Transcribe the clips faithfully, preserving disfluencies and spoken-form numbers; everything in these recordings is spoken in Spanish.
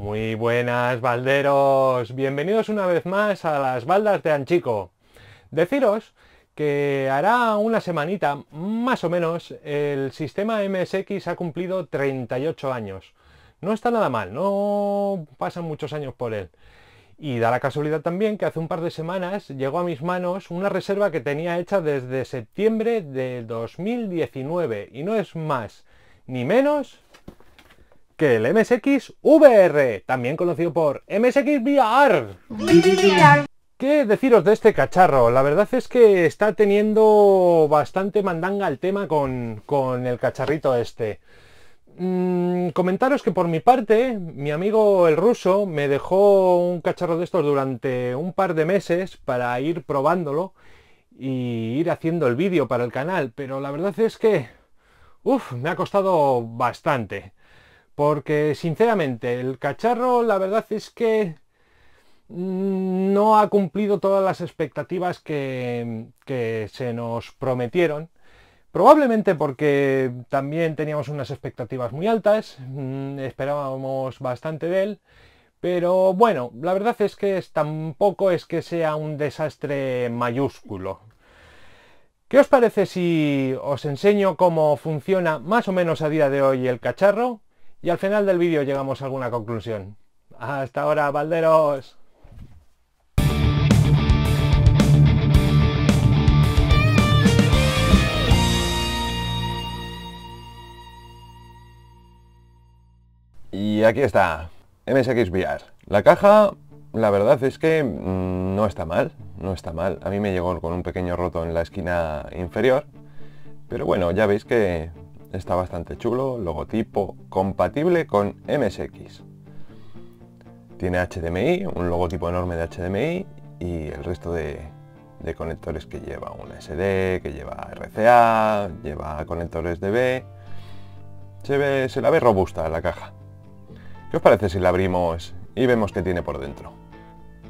Muy buenas, balderos. Bienvenidos una vez más a las baldas de Anchico. Deciros que hará una semanita, más o menos, el sistema M S X ha cumplido treinta y ocho años. No está nada mal, no pasan muchos años por él. Y da la casualidad también que hace un par de semanas llegó a mis manos una reserva que tenía hecha desde septiembre de dos mil diecinueve. Y no es más ni menos que el M S X V R, también conocido por M S X V R. ¿Qué deciros de este cacharro? La verdad es que está teniendo bastante mandanga el tema con, con el cacharrito este. Mm, comentaros que por mi parte, mi amigo el ruso me dejó un cacharro de estos durante un par de meses para ir probándolo y ir haciendo el vídeo para el canal, pero la verdad es que uff, me ha costado bastante, porque sinceramente el cacharro la verdad es que mm, no ha cumplido todas las expectativas que, que se nos prometieron. Probablemente porque también teníamos unas expectativas muy altas, esperábamos bastante de él, pero bueno, la verdad es que es, tampoco es que sea un desastre mayúsculo. ¿Qué os parece si os enseño cómo funciona más o menos a día de hoy el cacharro? Y al final del vídeo llegamos a alguna conclusión. ¡Hasta ahora, balderos! Y aquí está, M S X V R. La caja, la verdad es que mmm, no está mal, no está mal. A mí me llegó con un pequeño roto en la esquina inferior, pero bueno, ya veis que está bastante chulo, logotipo compatible con M S X. Tiene H D M I, un logotipo enorme de H D M I y el resto de, de conectores que lleva un S D, que lleva R C A, lleva conectores D B. Se ve, se la ve robusta la caja. ¿Qué os parece si la abrimos y vemos qué tiene por dentro?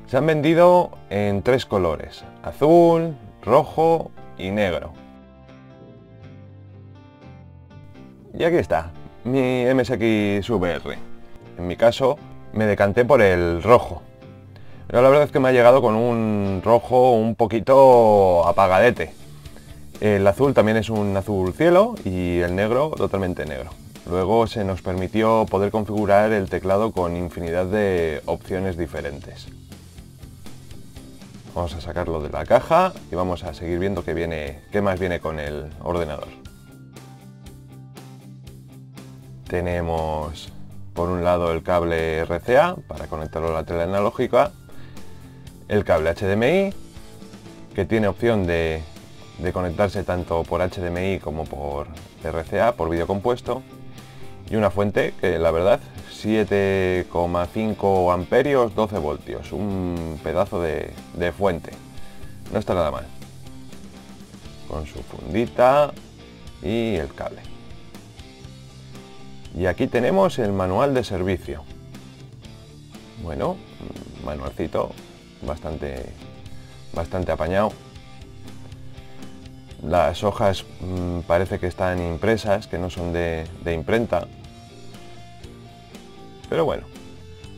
Se han vendido en tres colores, azul, rojo y negro. Y aquí está, mi M S X V R. En mi caso, me decanté por el rojo. Pero la verdad es que me ha llegado con un rojo un poquito apagadete. El azul también es un azul cielo y el negro totalmente negro. Luego se nos permitió poder configurar el teclado con infinidad de opciones diferentes. Vamos a sacarlo de la caja y vamos a seguir viendo qué viene, qué más viene con el ordenador. Tenemos por un lado el cable R C A para conectarlo a la tele analógica, el cable H D M I, que tiene opción de, de conectarse tanto por H D M I como por R C A, por vídeo compuesto. Y una fuente que la verdad, siete coma cinco amperios, doce voltios, un pedazo de, de fuente. No está nada mal. Con su fundita y el cable. Y aquí tenemos el manual de servicio. Bueno, manualcito bastante, bastante apañado. Las hojas mmm, parece que están impresas, que no son de, de imprenta. Pero bueno,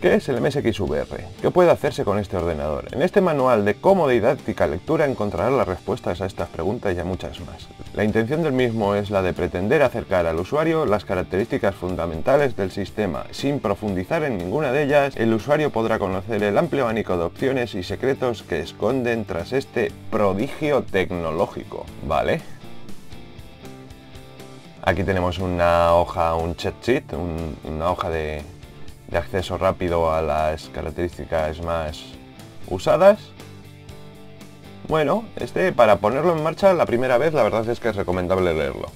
¿qué es el M S X V R? ¿Qué puede hacerse con este ordenador? En este manual de cómo didáctica lectura encontrarás las respuestas a estas preguntas y a muchas más. La intención del mismo es la de pretender acercar al usuario las características fundamentales del sistema. Sin profundizar en ninguna de ellas, el usuario podrá conocer el amplio abanico de opciones y secretos que esconden tras este prodigio tecnológico. ¿Vale? Aquí tenemos una hoja, un cheat sheet, un, una hoja de... de acceso rápido a las características más usadas. Bueno, este para ponerlo en marcha la primera vez la verdad es que es recomendable leerlo.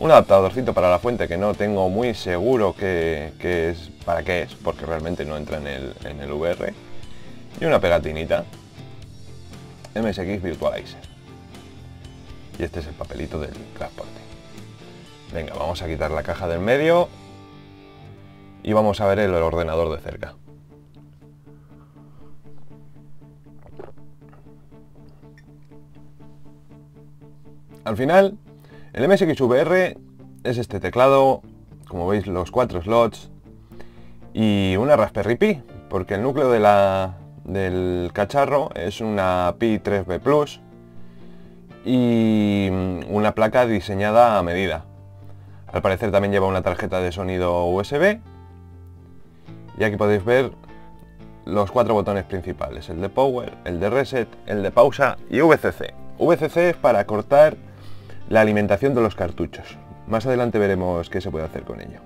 Un adaptadorcito para la fuente que no tengo muy seguro que, que es para qué es, porque realmente no entra en el, en el V R. Y una pegatinita. M S X Virtualizer. Y este es el papelito del transporte. Venga, vamos a quitar la caja del medio y vamos a ver el ordenador de cerca. Al final, el M S X V R es este teclado, como veis los cuatro slots, y una Raspberry Pi, porque el núcleo de la, del cacharro es una Pi tres B Plus y una placa diseñada a medida. Al parecer también lleva una tarjeta de sonido U S B. Y aquí podéis ver los cuatro botones principales, el de Power, el de Reset, el de Pausa y V C C. V C C es para cortar la alimentación de los cartuchos. Más adelante veremos qué se puede hacer con ello.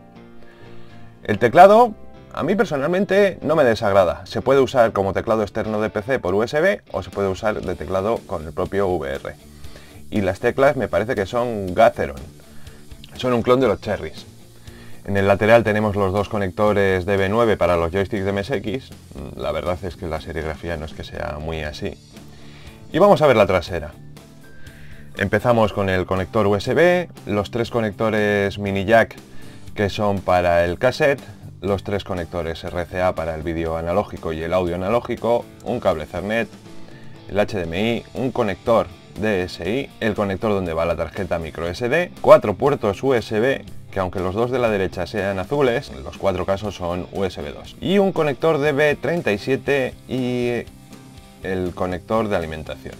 El teclado, a mí personalmente, no me desagrada. Se puede usar como teclado externo de P C por U S B o se puede usar de teclado con el propio V R. Y las teclas me parece que son Gatheron. Son un clon de los Cherries. En el lateral tenemos los dos conectores D B nueve para los joysticks de M S X. La verdad es que la serigrafía no es que sea muy así. Y vamos a ver la trasera. Empezamos con el conector U S B, los tres conectores mini jack que son para el cassette, los tres conectores R C A para el vídeo analógico y el audio analógico, un cable Ethernet, el H D M I, un conector D S I, el conector donde va la tarjeta microSD, cuatro puertos U S B, que aunque los dos de la derecha sean azules, en los cuatro casos son U S B dos. Y un conector D B treinta y siete y el conector de alimentación.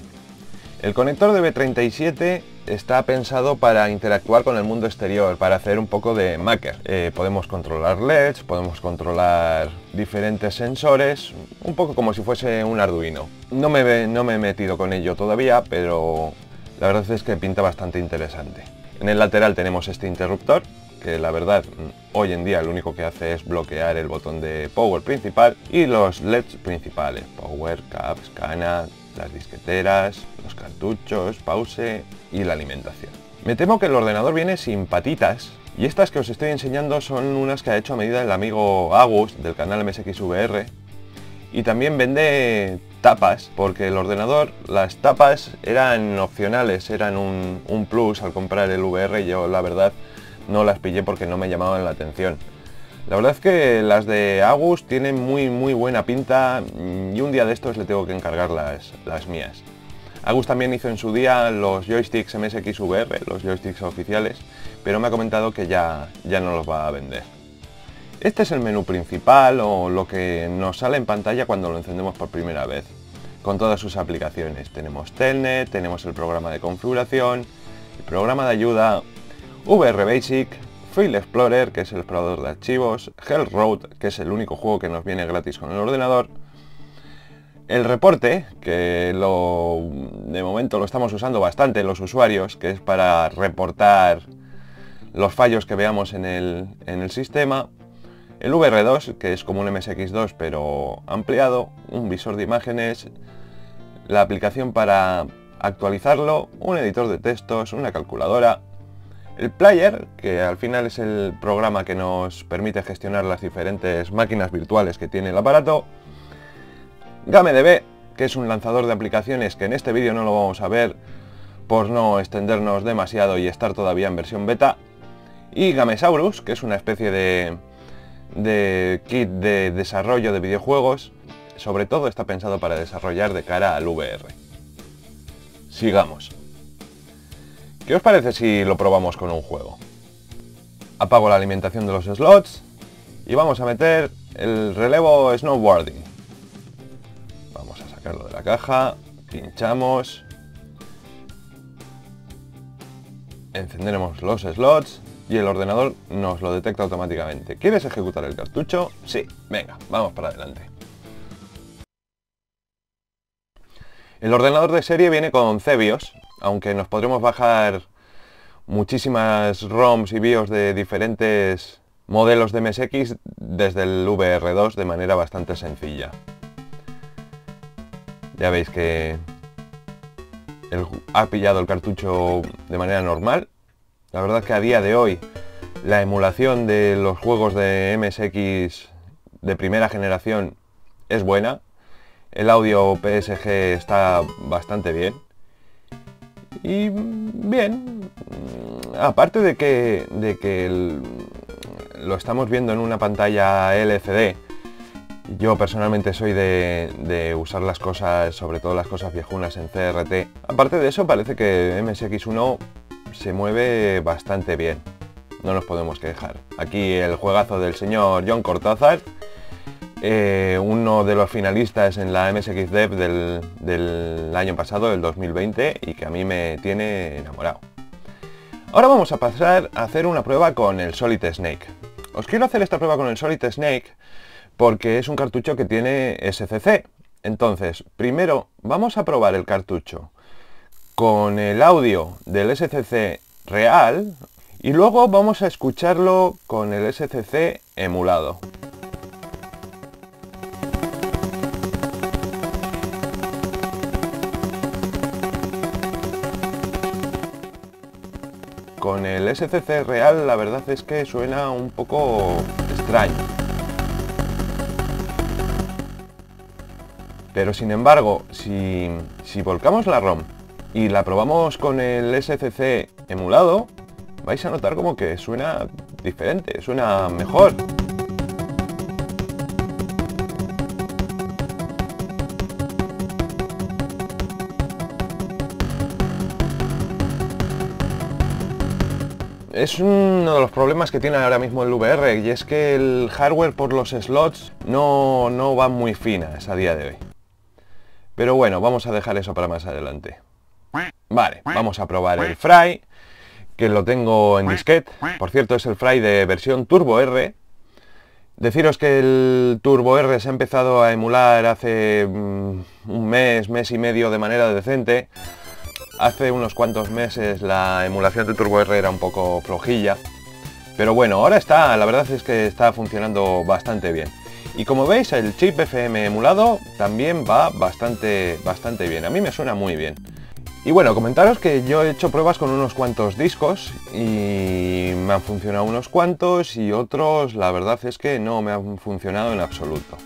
El conector D B treinta y siete está pensado para interactuar con el mundo exterior, para hacer un poco de maker. Eh, podemos controlar L E Ds, podemos controlar diferentes sensores, un poco como si fuese un Arduino. No me, no me he metido con ello todavía, pero la verdad es que pinta bastante interesante. En el lateral tenemos este interruptor, que la verdad hoy en día lo único que hace es bloquear el botón de power principal y los L E Ds principales, power, caps, cana, las disqueteras, los cartuchos, pause y la alimentación. Me temo que el ordenador viene sin patitas y estas que os estoy enseñando son unas que ha hecho a medida el amigo Agus del canal M S X V R y también vende tapas, porque el ordenador, las tapas eran opcionales, eran un, un plus al comprar el V R. Yo la verdad no las pillé porque no me llamaban la atención. La verdad es que las de Agus tienen muy muy buena pinta y un día de estos le tengo que encargar las, las mías. Agus también hizo en su día los joysticks M S X V R, los joysticks oficiales, pero me ha comentado que ya, ya no los va a vender. Este es el menú principal o lo que nos sale en pantalla cuando lo encendemos por primera vez, con todas sus aplicaciones. Tenemos Telnet, tenemos el programa de configuración, el programa de ayuda, V R Basic, File Explorer, que es el explorador de archivos, Hell Road, que es el único juego que nos viene gratis con el ordenador, el reporte, que lo, de momento lo estamos usando bastante los usuarios, que es para reportar los fallos que veamos en el, en el sistema, el V R dos, que es como un M S X dos pero ampliado, un visor de imágenes, la aplicación para actualizarlo, un editor de textos, una calculadora, el player, que al final es el programa que nos permite gestionar las diferentes máquinas virtuales que tiene el aparato, GameDB, que es un lanzador de aplicaciones que en este vídeo no lo vamos a ver por no extendernos demasiado y estar todavía en versión beta, y GameSaurus, que es una especie de... de kit de desarrollo de videojuegos, sobre todo está pensado para desarrollar de cara al V R. Sigamos. ¿Qué os parece si lo probamos con un juego? Apago la alimentación de los slots y vamos a meter el relevo snowboarding. Vamos a sacarlo de la caja, pinchamos, encenderemos los slots y el ordenador nos lo detecta automáticamente. ¿Quieres ejecutar el cartucho? Sí, venga, vamos para adelante. El ordenador de serie viene con C BIOS, aunque nos podremos bajar muchísimas ROMs y BIOS de diferentes modelos de M S X desde el V R dos de manera bastante sencilla. Ya veis que el, ha pillado el cartucho de manera normal. La verdad que a día de hoy la emulación de los juegos de M S X de primera generación es buena. El audio P S G está bastante bien. Y bien, aparte de que, de que el, lo estamos viendo en una pantalla L C D, yo personalmente soy de, de usar las cosas, sobre todo las cosas viejunas en C R T. Aparte de eso parece que M S X uno se mueve bastante bien, no nos podemos quejar. Aquí el juegazo del señor John Cortázar eh, uno de los finalistas en la M S X Dev del, del año pasado, del dos mil veinte, y que a mí me tiene enamorado. Ahora vamos a pasar a hacer una prueba con el Solid Snake. Os quiero hacer esta prueba con el Solid Snake porque es un cartucho que tiene S C C. Entonces, primero vamos a probar el cartucho con el audio del S C C real y luego vamos a escucharlo con el S C C emulado. Con el S C C real la verdad es que suena un poco extraño. Pero sin embargo, si, si volcamos la ROM y la probamos con el S C C emulado, vais a notar como que suena diferente, suena mejor. Es uno de los problemas que tiene ahora mismo el V R, y es que el hardware por los slots no, no va muy finas a día de hoy. Pero bueno, vamos a dejar eso para más adelante. Vale, vamos a probar el Fry, que lo tengo en disquete. Por cierto, es el Fry de versión Turbo R. Deciros que el Turbo R se ha empezado a emular hace un mes, mes y medio de manera decente. Hace unos cuantos meses la emulación de Turbo R era un poco flojilla, pero bueno, ahora está, la verdad es que está funcionando bastante bien. Y como veis, el chip F M emulado también va bastante, bastante bien, a mí me suena muy bien. Y bueno, comentaros que yo he hecho pruebas con unos cuantos discos y me han funcionado unos cuantos y otros la verdad es que no me han funcionado en absoluto.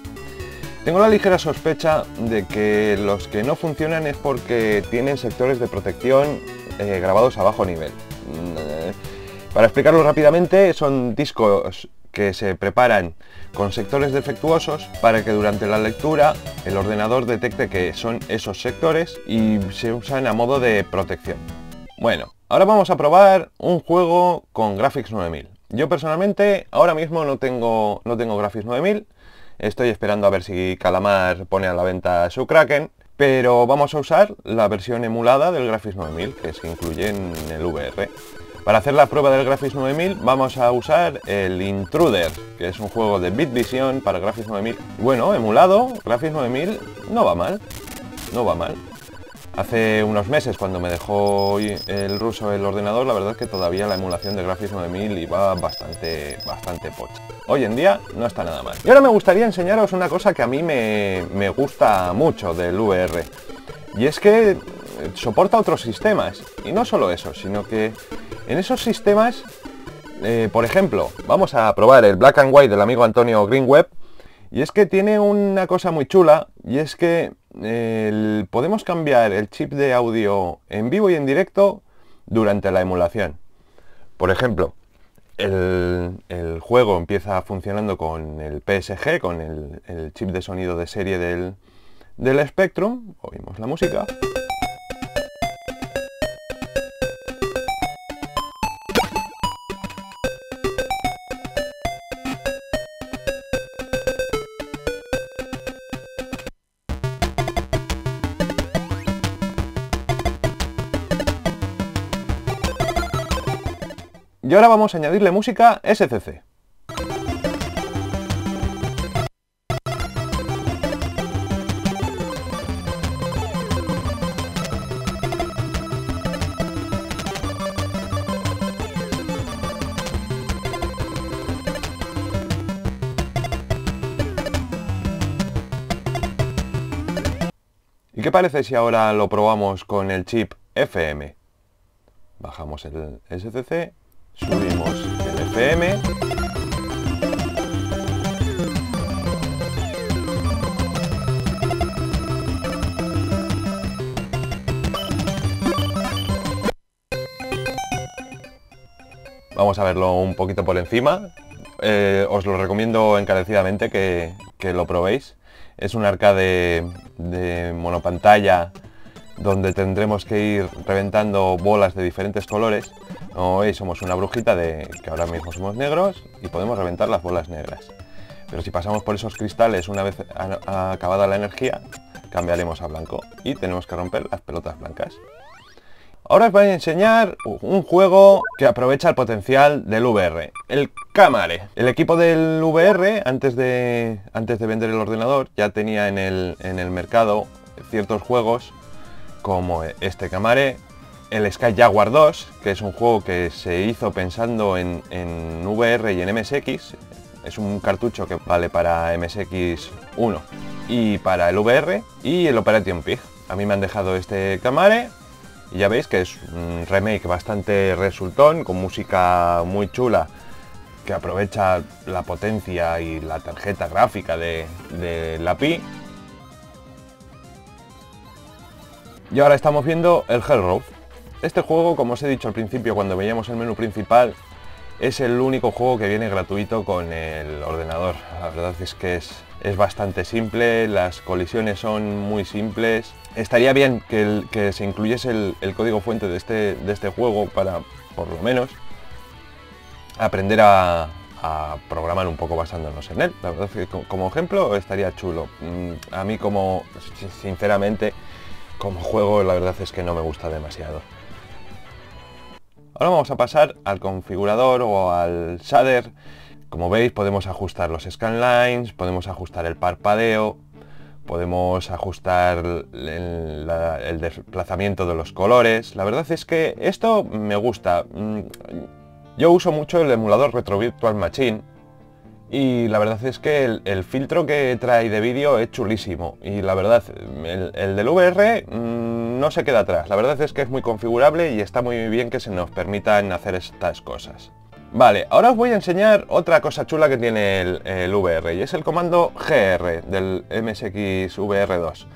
Tengo la ligera sospecha de que los que no funcionan es porque tienen sectores de protección eh, grabados a bajo nivel. Para explicarlo rápidamente, son discos que se preparan con sectores defectuosos para que durante la lectura el ordenador detecte que son esos sectores y se usan a modo de protección. Bueno, ahora vamos a probar un juego con Graphics nueve mil. Yo personalmente ahora mismo no tengo, no tengo Graphics nueve mil. Estoy esperando a ver si Calamar pone a la venta su Kraken, pero vamos a usar la versión emulada del Graphics nueve mil, que se incluye en el V R. Para hacer la prueba del Graphics nueve mil vamos a usar el Intruder, que es un juego de BitVision para Graphics nueve mil. Bueno, emulado, Graphics nueve mil no va mal, no va mal. Hace unos meses, cuando me dejó el ruso el ordenador, la verdad es que todavía la emulación de Graphics nueve mil iba bastante, bastante pocha. Hoy en día no está nada mal. Y ahora me gustaría enseñaros una cosa que a mí me, me gusta mucho del V R. Y es que soporta otros sistemas. Y no solo eso, sino que en esos sistemas, eh, por ejemplo, vamos a probar el Black and White del amigo Antonio Greenweb. Y es que tiene una cosa muy chula, y es que El, podemos cambiar el chip de audio en vivo y en directo durante la emulación. Por ejemplo, el, el juego empieza funcionando con el P S G, con el, el chip de sonido de serie del, del Spectrum. Oímos la música. Y ahora vamos a añadirle música S C C. ¿Y qué parece si ahora lo probamos con el chip F M? Bajamos el S C C. Subimos el F M. Vamos a verlo un poquito por encima. Eh, os lo recomiendo encarecidamente que, que lo probéis. Es un arcade de monopantalla donde tendremos que ir reventando bolas de diferentes colores. Hoy somos una brujita de que ahora mismo somos negros y podemos reventar las bolas negras. Pero si pasamos por esos cristales una vez acabada la energía, cambiaremos a blanco y tenemos que romper las pelotas blancas. Ahora os voy a enseñar un juego que aprovecha el potencial del V R, el Camare. El equipo del V R, antes de, antes de vender el ordenador, ya tenía en el, en el mercado ciertos juegos como este Camare, el Sky Jaguar dos, que es un juego que se hizo pensando en, en V R y en M S X. Es un cartucho que vale para M S X uno y para el V R, y el Operatium Pig. A mí me han dejado este Camare. Y ya veis que es un remake bastante resultón, con música muy chula, que aprovecha la potencia y la tarjeta gráfica de, de la Pi. Y ahora estamos viendo el Hell Road. Este juego, como os he dicho al principio cuando veíamos el menú principal, es el único juego que viene gratuito con el ordenador. La verdad es que es, es bastante simple, las colisiones son muy simples. Estaría bien que, el, que se incluyese el, el código fuente de este, de este juego para, por lo menos, aprender a, a programar un poco basándonos en él. La verdad es que como ejemplo estaría chulo. A mí, como sinceramente, como juego, la verdad es que no me gusta demasiado. Ahora vamos a pasar al configurador o al shader. Como veis, podemos ajustar los scanlines, podemos ajustar el parpadeo, podemos ajustar el, la, el desplazamiento de los colores. La verdad es que esto me gusta. Yo uso mucho el emulador Retro Virtual Machine y la verdad es que el, el filtro que trae de vídeo es chulísimo, y la verdad el, el del V R mmm, no se queda atrás. La verdad es que es muy configurable y está muy bien que se nos permitan hacer estas cosas. Vale, ahora os voy a enseñar otra cosa chula que tiene el, el V R, y es el comando G R del M S X V R dos.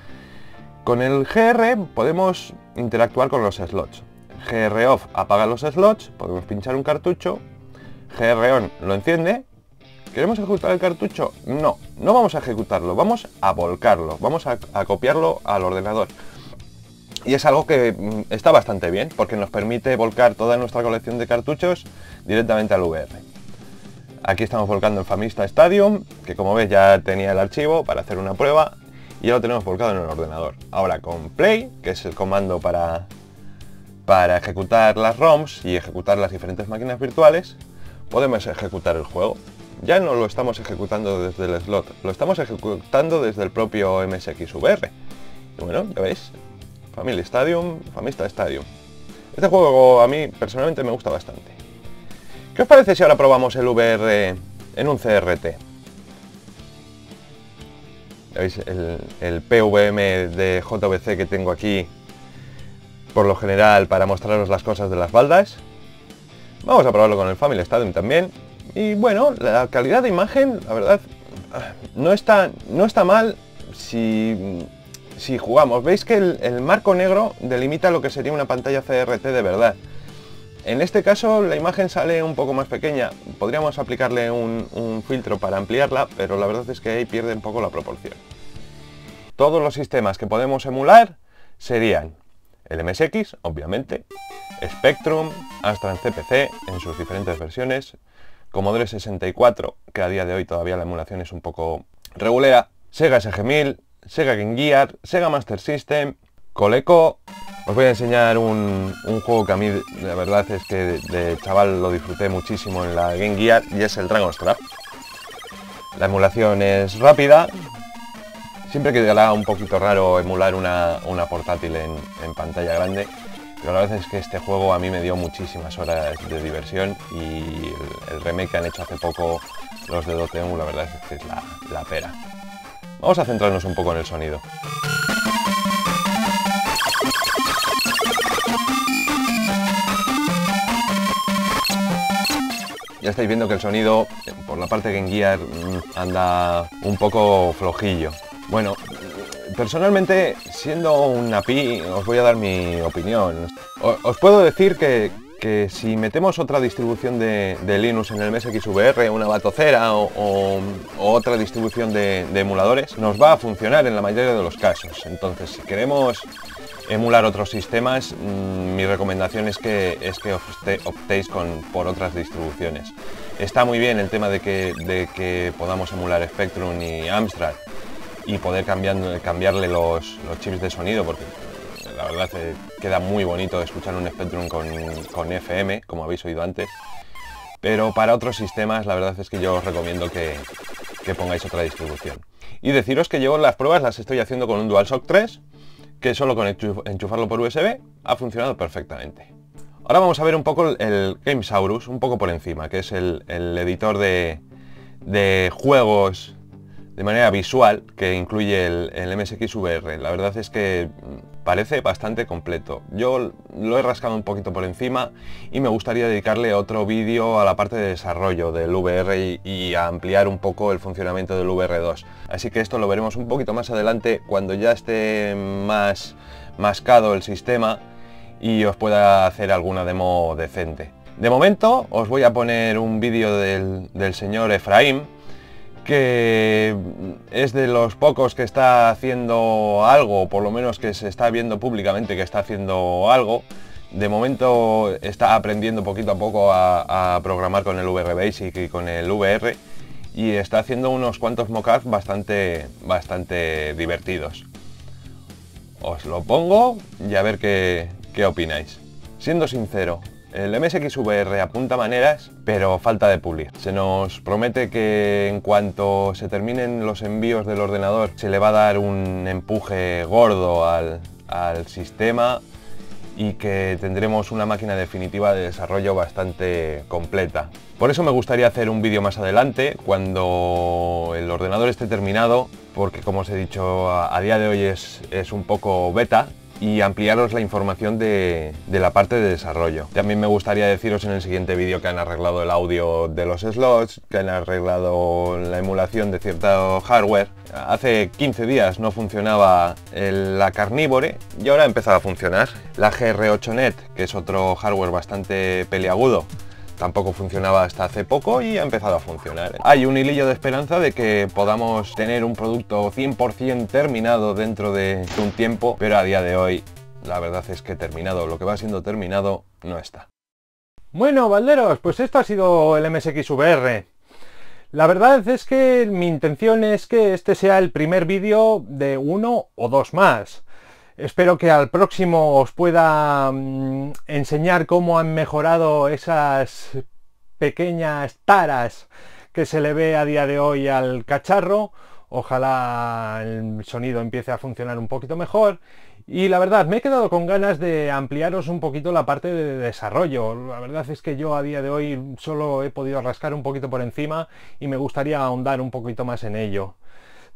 Con el G R podemos interactuar con los slots. G R off apaga los slots, podemos pinchar un cartucho. G R on lo enciende. ¿Queremos ejecutar el cartucho? No, no vamos a ejecutarlo, vamos a volcarlo, vamos a, a copiarlo al ordenador. Y es algo que está bastante bien, porque nos permite volcar toda nuestra colección de cartuchos directamente al V R. Aquí estamos volcando el Famista Stadium, que como ves ya tenía el archivo para hacer una prueba, y ya lo tenemos volcado en el ordenador. Ahora con Play, que es el comando para, para ejecutar las ROMs y ejecutar las diferentes máquinas virtuales, podemos ejecutar el juego. Ya no lo estamos ejecutando desde el slot, lo estamos ejecutando desde el propio M S X V R. Y bueno, ya veis. Family Stadium, Famista Stadium. Este juego a mí personalmente me gusta bastante. ¿Qué os parece si ahora probamos el V R en un C R T? Ya veis el, el P V M de J V C que tengo aquí, por lo general para mostraros las cosas de las baldas. Vamos a probarlo con el Family Stadium también. Y bueno, la calidad de imagen, la verdad, no está, no está mal si... Si jugamos, veis que el, el marco negro delimita lo que sería una pantalla C R T de verdad. En este caso la imagen sale un poco más pequeña, podríamos aplicarle un, un filtro para ampliarla, pero la verdad es que ahí pierde un poco la proporción. Todos los sistemas que podemos emular serían el M S X, obviamente, Spectrum, hasta en C P C en sus diferentes versiones, Commodore sesenta y cuatro, que a día de hoy todavía la emulación es un poco regulera, SEGA S G mil, SEGA G R, SEGA Master System, Coleco. Os voy a enseñar un, un juego que a mí la verdad es que de, de chaval lo disfruté muchísimo en la G R, y es el Dragon's Trap. La emulación es rápida, siempre quedará un poquito raro emular una, una portátil en, en pantalla grande, pero la verdad es que este juego a mí me dio muchísimas horas de diversión, y el, el remake que han hecho hace poco los de Dotemu, la verdad es que es la, la pera. Vamos a centrarnos un poco en el sonido. Ya estáis viendo que el sonido, por la parte Game Gear, anda un poco flojillo. Bueno, personalmente, siendo una Pi, os voy a dar mi opinión. Os puedo decir que, que si metemos otra distribución de, de Linux en el M S X V R, una batocera o, o, o otra distribución de, de emuladores, nos va a funcionar en la mayoría de los casos. Entonces, si queremos emular otros sistemas, mmm, mi recomendación es que, es que opte, optéis con, por otras distribuciones. Está muy bien el tema de que, de que podamos emular Spectrum y Amstrad y poder cambiando, cambiarle los, los chips de sonido, porque la verdad eh, queda muy bonito escuchar un Spectrum con, con F M, como habéis oído antes. Pero para otros sistemas la verdad es que yo os recomiendo que, que pongáis otra distribución. Y deciros que yo las pruebas las estoy haciendo con un DualShock tres, que solo con enchufarlo por U S B ha funcionado perfectamente. Ahora vamos a ver un poco el GameSaurus, un poco por encima, que es el, el editor de, de juegos de manera visual que incluye el, el M S X V R. La verdad es que parece bastante completo. Yo lo he rascado un poquito por encima y me gustaría dedicarle otro vídeo a la parte de desarrollo del V R y, y a ampliar un poco el funcionamiento del V R dos. Así que esto lo veremos un poquito más adelante cuando ya esté más mascado el sistema y os pueda hacer alguna demo decente. De momento os voy a poner un vídeo del, del señor Efraín, que es de los pocos que está haciendo algo, por lo menos que se está viendo públicamente que está haciendo algo. De momento está aprendiendo poquito a poco a, a programar con el V R Basic y con el V R, y está haciendo unos cuantos mockups bastante, bastante divertidos. Os lo pongo y a ver qué, qué opináis. Siendo sincero, el M S X V R apunta maneras, pero falta de pulir. Se nos promete que en cuanto se terminen los envíos del ordenador se le va a dar un empuje gordo al, al sistema y que tendremos una máquina definitiva de desarrollo bastante completa. Por eso me gustaría hacer un vídeo más adelante, cuando el ordenador esté terminado, porque como os he dicho, a, a día de hoy es, es un poco beta, y ampliaros la información de, de la parte de desarrollo. También me gustaría deciros en el siguiente vídeo que han arreglado el audio de los slots, que han arreglado la emulación de cierto hardware. Hace quince días no funcionaba el, la Carnivore y ahora ha empezado a funcionar. La G R ocho net, que es otro hardware bastante peliagudo, tampoco funcionaba hasta hace poco y ha empezado a funcionar. Hay un hilillo de esperanza de que podamos tener un producto cien por cien terminado dentro de un tiempo, pero a día de hoy la verdad es que terminado, lo que va siendo terminado, no está. Bueno, balderos, pues esto ha sido el M S X V R. La verdad es que mi intención es que este sea el primer vídeo de uno o dos más. Espero que al próximo os pueda mmm, enseñar cómo han mejorado esas pequeñas taras que se le ve a día de hoy al cacharro. Ojalá el sonido empiece a funcionar un poquito mejor. Y la verdad, me he quedado con ganas de ampliaros un poquito la parte de desarrollo. La verdad es que yo a día de hoy solo he podido rascar un poquito por encima y me gustaría ahondar un poquito más en ello.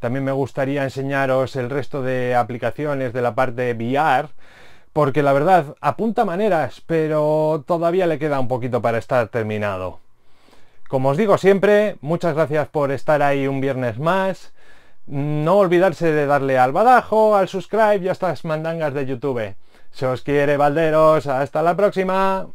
También me gustaría enseñaros el resto de aplicaciones de la parte V R, porque la verdad apunta maneras, pero todavía le queda un poquito para estar terminado. Como os digo siempre, muchas gracias por estar ahí un viernes más. No olvidarse de darle al badajo, al subscribe y a estas mandangas de YouTube. Se os quiere, balderos, hasta la próxima.